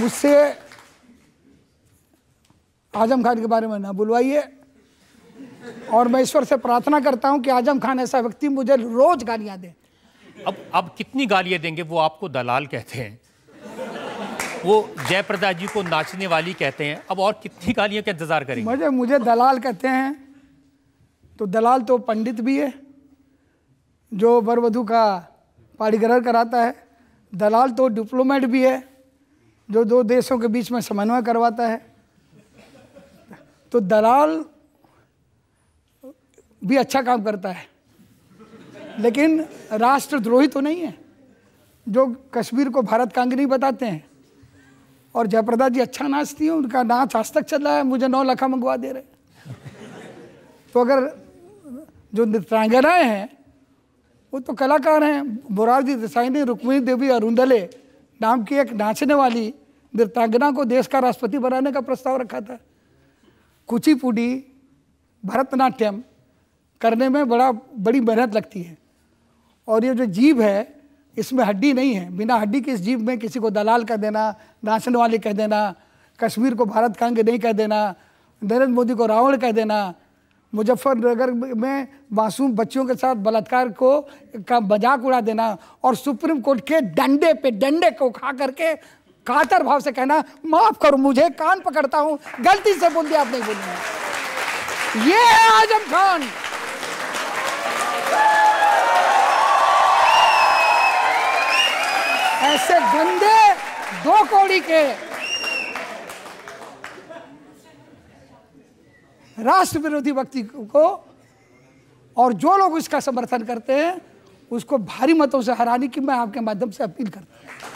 मुझसे आजम खान के बारे में ना बुलवाइए, और मैं ईश्वर से प्रार्थना करता हूं कि आजम खान ऐसा व्यक्ति मुझे रोज गालियां दे। अब कितनी गालियां देंगे? वो आपको दलाल कहते हैं, वो जयप्रदा जी को नाचने वाली कहते हैं, अब और कितनी गालियों का इंतजार करेंगे? मुझे दलाल कहते हैं तो दलाल तो पंडित भी है जो वर वधू का पाणिग्रहण कराता है, दलाल तो डिप्लोमेट भी है जो दो देशों के बीच में समन्वय करवाता है, तो दलाल भी अच्छा काम करता है, लेकिन राष्ट्रद्रोही तो नहीं है जो कश्मीर को भारत का अंग नहीं बताते हैं। और जयप्रदा जी अच्छा नाचती हैं, उनका नाच आज तक चल रहा है, मुझे 9 लाखा मंगवा दे रहे। तो अगर जो नृत्यांगनाएँ हैं वो तो कलाकार हैं। बोराजी देसाई ने रुक्मिणी देवी अरुंडले नाम की एक नाचने वाली नृत्यांगना को देश का राष्ट्रपति बनाने का प्रस्ताव रखा था। कुचिपुड़ी, भरतनाट्यम करने में बड़ी मेहनत लगती है, और ये जो जीभ है इसमें हड्डी नहीं है। बिना हड्डी के इस जीभ में किसी को दलाल कह देना, नाचने वाले कह देना, कश्मीर को भारत का अंग नहीं कह देना, नरेंद्र मोदी को रावण कह देना, मुजफ्फरनगर में मासूम बच्चियों के साथ बलात्कार का मजाक उड़ा देना, और सुप्रीम कोर्ट के डंडे पे डंडे को खा करके कातर भाव से कहना, माफ करो मुझे, कान पकड़ता हूँ, गलती से बोल दिया, आप नहीं बोलना। ये है आजम खान। ऐसे गंदे 2 कौड़ी के राष्ट्र विरोधी व्यक्ति को, और जो लोग इसका समर्थन करते हैं उसको भारी मतों से हराने की मैं आपके माध्यम से अपील करता हूं।